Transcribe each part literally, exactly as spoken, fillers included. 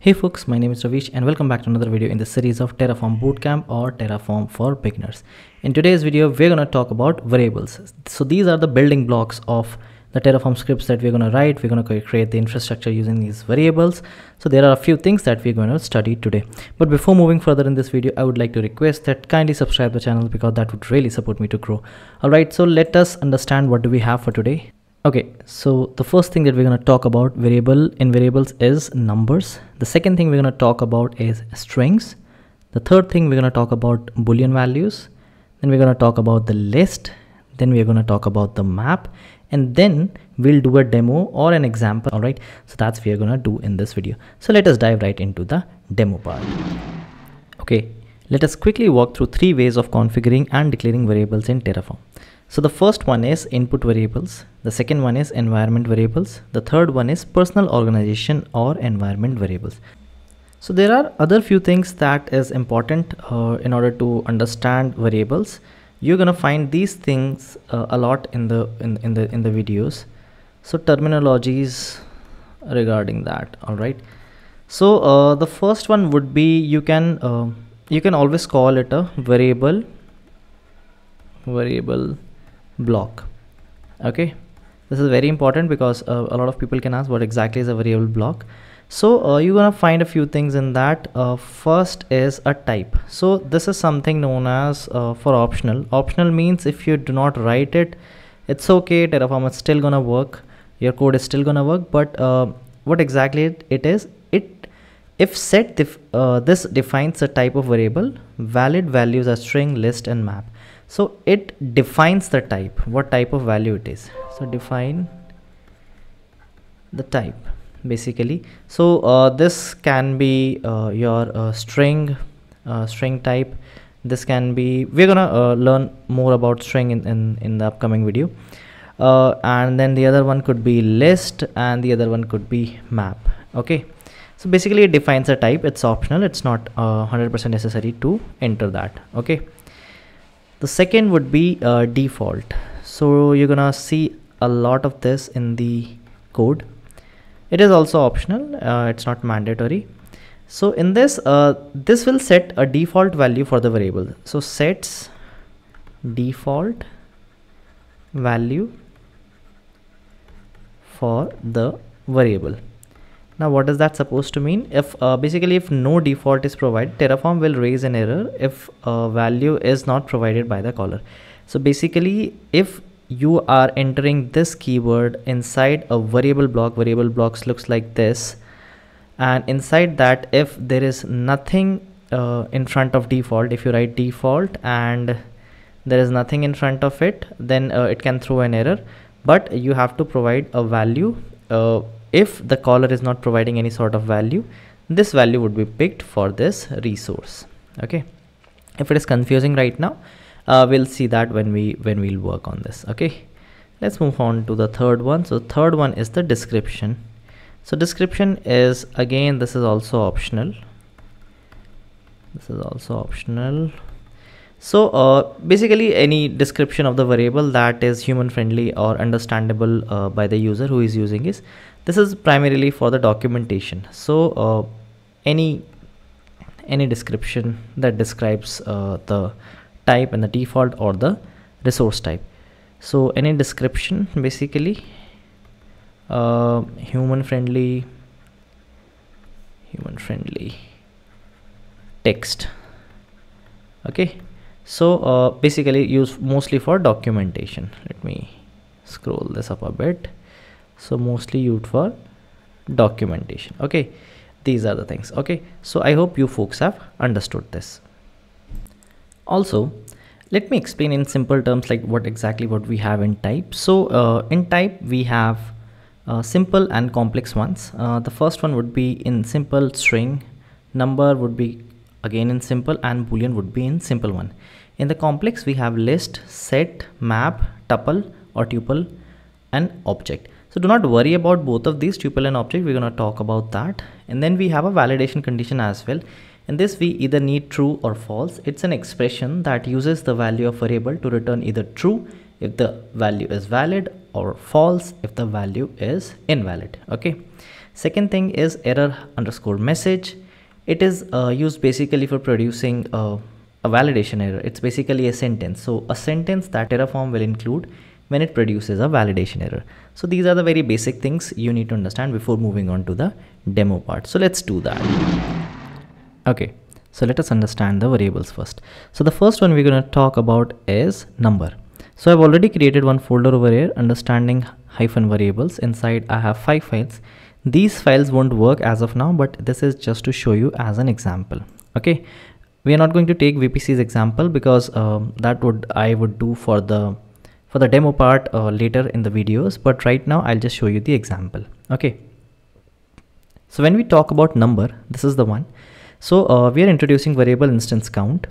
Hey folks, my name is Ravish and welcome back to another video in the series of Terraform Bootcamp or Terraform for Beginners. In today's video, we're going to talk about variables. So these are the building blocks of the Terraform scripts that we're going to write. We're going to create the infrastructure using these variables. So there are a few things that we're going to study today. But before moving further in this video, I would like to request that kindly subscribe to the channel because that would really support me to grow. Alright, so let us understand what do we have for today. Okay, so the first thing that we're going to talk about variable in variables is numbers. The second thing we're going to talk about is strings. The third thing we're going to talk about Boolean values. Then we're going to talk about the list. Then we're going to talk about the map. And then we'll do a demo or an example. All right, so that's what we're going to do in this video. So let us dive right into the demo part. Okay, let us quickly walk through three ways of configuring and declaring variables in Terraform. So the first one is input variables, the second one is environment variables, the third one is personal organization or environment variables. So there are other few things that is important uh, in order to understand variables. You're gonna find these things uh, a lot in the in, in the in the videos. So terminologies regarding that. All right. So uh, the first one would be you can uh, you can always call it a variable variable. block. Okay, this is very important because uh, a lot of people can ask what exactly is a variable block. So uh, you're gonna find a few things in that. Uh, first is a type. So this is something known as uh, for optional. Optional means if you do not write it, it's okay, Terraform is still gonna work, your code is still gonna work, but uh, what exactly it, it is, it if set def, uh, this defines a type of variable. Valid values are string, list and map. So it defines the type, what type of value it is. So define the type basically. So uh, this can be uh, your uh, string, uh, string type. This can be, we're gonna uh, learn more about string in, in, in the upcoming video. Uh, and then the other one could be list and the other one could be map. Okay. So basically it defines a type, it's optional. It's not uh, one hundred percent necessary to enter that. Okay. The second would be uh, default. So you're gonna see a lot of this in the code. It is also optional, uh, it's not mandatory. So in this, uh, this will set a default value for the variable. So sets default value for the variable. Now what is that supposed to mean? If uh, basically if no default is provided, Terraform will raise an error if uh, value is not provided by the caller. So basically if you are entering this keyword inside a variable block, variable blocks looks like this, and inside that if there is nothing uh, in front of default, if you write default and there is nothing in front of it, then uh, it can throw an error, but you have to provide a value. Uh, if the caller is not providing any sort of value, this value would be picked for this resource. Okay, if it is confusing right now, uh, we'll see that when we when we'll work on this. Okay, let's move on to the third one. So third one is the description. So description is, again, this is also optional, this is also optional. So uh, basically any description of the variable that is human friendly or understandable uh, by the user who is using is, this is primarily for the documentation. So uh, any any description that describes uh, the type and the default or the resource type. So any description basically uh, human friendly human friendly text. Okay. So uh, basically used mostly for documentation. Let me scroll this up a bit. So mostly used for documentation. Okay, these are the things. Okay, so I hope you folks have understood this. Also, let me explain in simple terms like what exactly what we have in type. So uh, in type we have uh, simple and complex ones. Uh, the first one would be in simple string, number would be again in simple, and Boolean would be in simple one. In the complex we have list, set, map, tuple or tuple and object. So do not worry about both of these, tuple and object, we're going to talk about that. And then we have a validation condition as well. In this we either need true or false. It's an expression that uses the value of variable to return either true if the value is valid or false if the value is invalid. Okay. Second thing is error underscore message. It is uh, used basically for producing uh, a validation error. It's basically a sentence. So a sentence that Terraform will include when it produces a validation error. So these are the very basic things you need to understand before moving on to the demo part. So let's do that. Okay. So let us understand the variables first. So the first one we're going to talk about is number. So I've already created one folder over here, understanding hyphen variables. Inside I have five files. These files won't work as of now, but this is just to show you as an example. Okay. We are not going to take V P C's example because um, that would I would do for the for the demo part uh, later in the videos. But right now I'll just show you the example. Okay. So when we talk about number, this is the one. So uh, we are introducing variable instance count.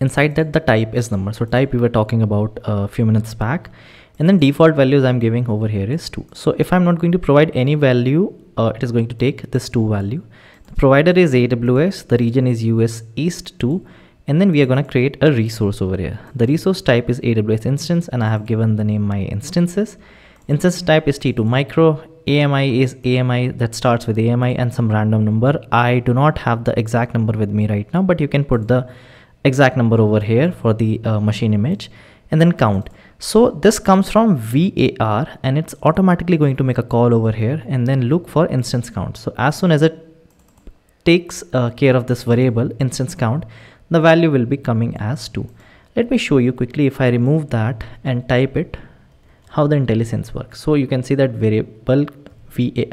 Inside that the type is number. So type we were talking about a few minutes back, and then default values I'm giving over here is two. So if I'm not going to provide any value, uh, it is going to take this two value. The provider is A W S, the region is U S East two, and then we are going to create a resource over here. The resource type is A W S instance, and I have given the name my instances. Instance type is T two micro. A M I is A M I that starts with A M I and some random number. I do not have the exact number with me right now, but you can put the exact number over here for the uh, machine image, and then count. So this comes from var, and it's automatically going to make a call over here and then look for instance count. So as soon as it takes uh, care of this variable instance count, the value will be coming as two. Let me show you quickly if I remove that and type it, how the IntelliSense works. So you can see that variable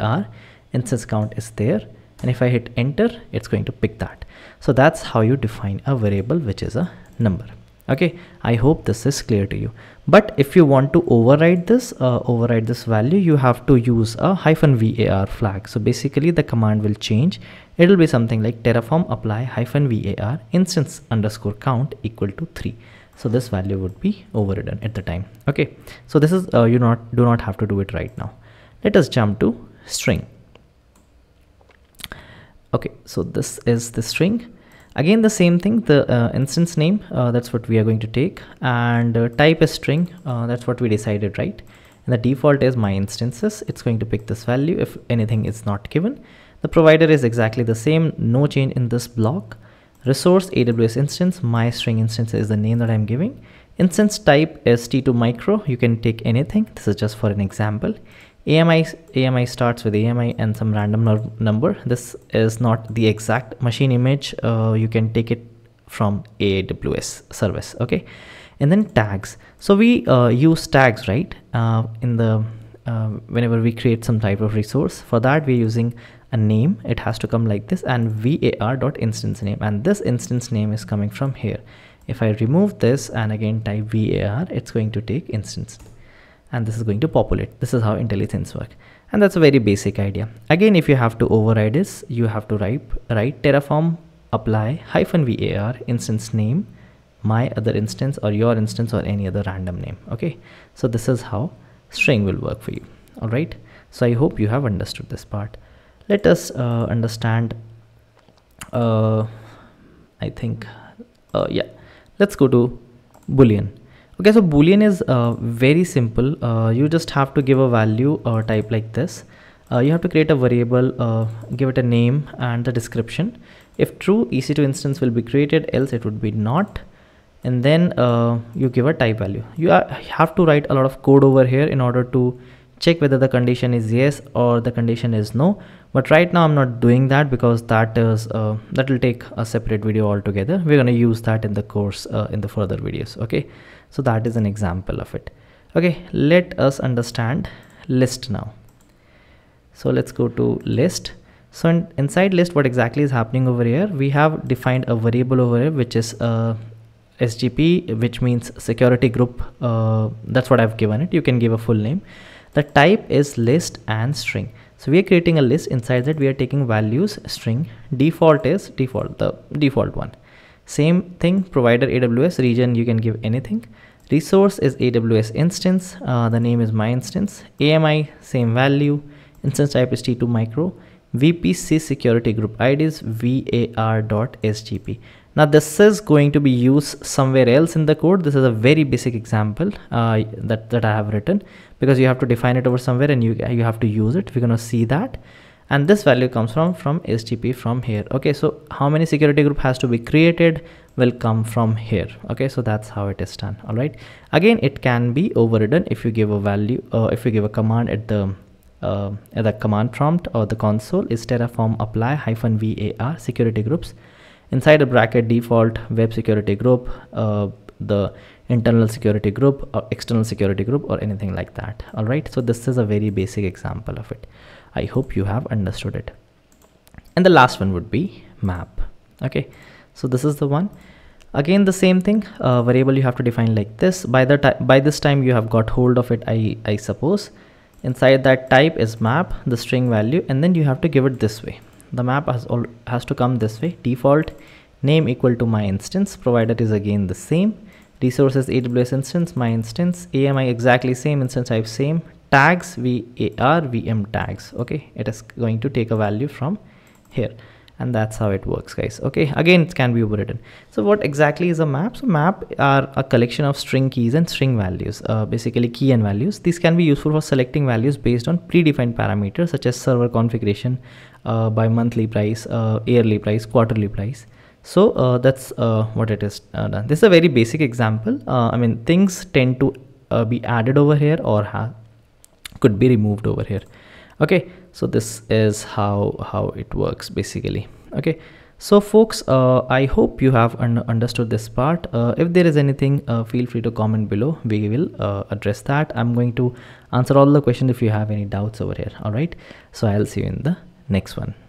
var instance count is there, and if I hit enter, it's going to pick that. So that's how you define a variable which is a number. Okay, I hope this is clear to you. But if you want to override this, uh, override this value, you have to use a hyphen var flag. So basically the command will change. It'll be something like Terraform apply hyphen var instance underscore count equal to three. So this value would be overridden at the time. Okay, so this is uh, you not do not have to do it right now. Let us jump to string. Okay, so this is the string. Again, the same thing, the uh, instance name, uh, that's what we are going to take, and uh, type is string. Uh, that's what we decided, right? And the default is my instances. It's going to pick this value if anything is not given. The provider is exactly the same. No change in this block. Resource A W S instance, my string instance is the name that I'm giving. Instance type is T two micro. You can take anything. This is just for an example. A M I, A M I starts with A M I and some random number. This is not the exact machine image. Uh, you can take it from A W S service. Okay. And then tags. So we uh, use tags, right? Uh, in the, uh, whenever we create some type of resource, for that we're using a name. It has to come like this, and var.instance name, and this instance name is coming from here. If I remove this and again type var, it's going to take instance, and this is going to populate. This is how IntelliSense work, and that's a very basic idea. Again, if you have to override this, you have to write, write Terraform apply hyphen var instance name, my other instance or your instance or any other random name. Okay, so this is how string will work for you. All right, so I hope you have understood this part. Let us uh, understand, uh, I think, uh, yeah, let's go to Boolean. Okay, so Boolean is uh, very simple. Uh, you just have to give a value or type like this. Uh, you have to create a variable, uh, give it a name and the description. If true, E C two instance will be created, else it would be not. And then uh, you give a type value. You are, have to write a lot of code over here in order to check whether the condition is yes or the condition is no, but right now I'm not doing that because that is uh, that will take a separate video altogether. We're going to use that in the course, uh, in the further videos. Okay, so that is an example of it. Okay, let us understand list now. So let's go to list. So in, inside list, what exactly is happening over here? We have defined a variable over here which is uh, S G P, which means security group. Uh, that's what I've given it. You can give a full name. The type is list and string. So we are creating a list. Inside that we are taking values string. Default is default, the default one. Same thing, provider A W S, region you can give anything. Resource is A W S instance. Uh, the name is my instance. A M I, same value. Instance type is T two micro. V P C security group I D is var.sgp. Now this is going to be used somewhere else in the code. This is a very basic example uh, that, that I have written because you have to define it over somewhere and you, you have to use it. We're going to see that. and this value comes from from S G P from here. Okay, so how many security group has to be created will come from here. Okay, so that's how it is done. All right, again it can be overridden if you give a value, uh, if you give a command at the uh, at the command prompt or the console is terraform apply hyphen var security groups, inside a bracket default web security group, uh, the internal security group or external security group or anything like that. All right, so this is a very basic example of it. I hope you have understood it. And the last one would be map. Okay, so this is the one. Again, the same thing, uh, variable you have to define like this. By the time, by this time you have got hold of it, I, I suppose. Inside that type is map, the string value, and then you have to give it this way. The map has all has to come this way. Default name equal to my instance, provider is again the same, resources A W S instance, my instance, A M I exactly same, instance type same, tags var vm tags. Okay, it is going to take a value from here, and that's how it works, guys. Okay, again it can be overridden. So what exactly is a map? So map are a collection of string keys and string values, uh, basically key and values. These can be useful for selecting values based on predefined parameters such as server configuration, uh, by monthly price, uh, yearly price, quarterly price. So uh, that's uh, what it is uh, done. This is a very basic example. uh, I mean, things tend to uh, be added over here or ha could be removed over here. Okay, so this is how how it works basically. Okay, so folks, uh, I hope you have un understood this part. Uh, if there is anything, uh, feel free to comment below. We will uh, address that. I'm going to answer all the questions if you have any doubts over here. All right, so I'll see you in the next one.